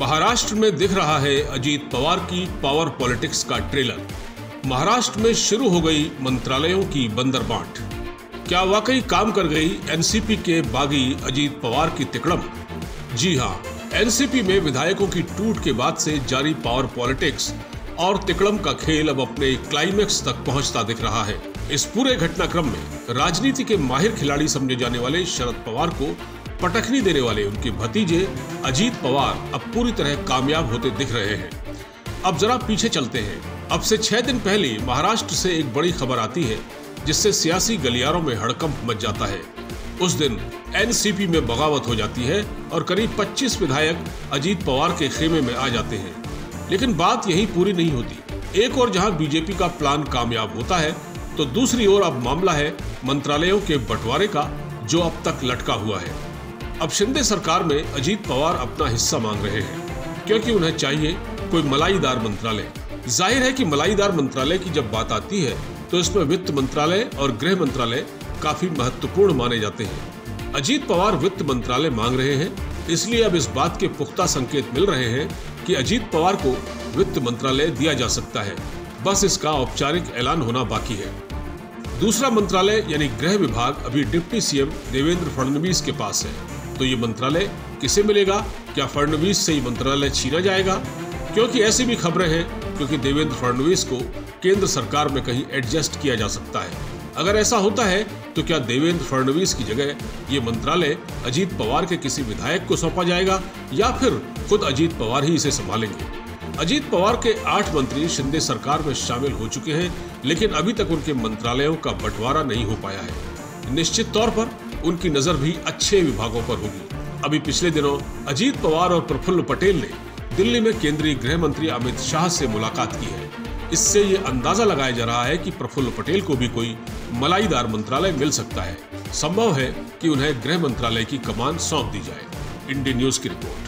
महाराष्ट्र में दिख रहा है अजीत पवार की पावर पॉलिटिक्स का ट्रेलर। महाराष्ट्र में शुरू हो गई मंत्रालयों की बंदर बांट। क्या वाकई काम कर गई एनसीपी के बागी अजीत पवार की तिकड़म? जी हां, एनसीपी में विधायकों की टूट के बाद से जारी पावर पॉलिटिक्स और तिकड़म का खेल अब अपने क्लाइमेक्स तक पहुंचता दिख रहा है। इस पूरे घटनाक्रम में राजनीति के माहिर खिलाड़ी समझे जाने वाले शरद पवार को पटखनी देने वाले उनके भतीजे अजीत पवार अब पूरी तरह कामयाब होते दिख रहे हैं। अब जरा पीछे चलते हैं। अब से 6 दिन पहले महाराष्ट्र से एक बड़ी खबर आती है जिससे सियासी गलियारों में हड़कंप मच जाता है। उस दिन एनसीपी में बगावत हो जाती है और करीब 25 विधायक अजीत पवार के खेमे में आ जाते हैं। लेकिन बात यही पूरी नहीं होती। एक और जहां बीजेपी का प्लान कामयाब होता है, तो दूसरी ओर अब मामला है मंत्रालयों के बंटवारे का, जो अब तक लटका हुआ है। अब शिंदे सरकार में अजीत पवार अपना हिस्सा मांग रहे हैं क्योंकि उन्हें चाहिए कोई मलाईदार मंत्रालय। जाहिर है कि मलाईदार मंत्रालय की जब बात आती है तो इसमें वित्त मंत्रालय और गृह मंत्रालय काफी महत्वपूर्ण माने जाते हैं। अजीत पवार वित्त मंत्रालय मांग रहे हैं, इसलिए अब इस बात के पुख्ता संकेत मिल रहे हैं कि अजीत पवार को वित्त मंत्रालय दिया जा सकता है। बस इसका औपचारिक ऐलान होना बाकी है। दूसरा मंत्रालय यानी गृह विभाग अभी डिप्टी सीएम देवेंद्र फडणवीस के पास है, तो ये मंत्रालय किसे मिलेगा? क्या फडणवीस से ये मंत्रालय छीना जाएगा? क्योंकि ऐसी भी खबरें हैं क्योंकि देवेंद्र फडणवीस को केंद्र सरकार में कहीं एडजस्ट किया जा सकता है। अगर ऐसा होता है तो क्या देवेंद्र फडणवीस की जगह ये मंत्रालय अजीत पवार के किसी विधायक को सौंपा जाएगा या फिर खुद अजीत पवार ही इसे संभालेंगे? अजीत पवार के 8 मंत्री शिंदे सरकार में शामिल हो चुके हैं, लेकिन अभी तक उनके मंत्रालयों का बंटवारा नहीं हो पाया है। निश्चित तौर पर उनकी नजर भी अच्छे विभागों पर होगी। अभी पिछले दिनों अजीत पवार और प्रफुल्ल पटेल ने दिल्ली में केंद्रीय गृह मंत्री अमित शाह से मुलाकात की है। इससे ये अंदाजा लगाया जा रहा है कि प्रफुल्ल पटेल को भी कोई मलाईदार मंत्रालय मिल सकता है। संभव है कि उन्हें गृह मंत्रालय की कमान सौंप दी जाए। इंडियन न्यूज़ की रिपोर्ट।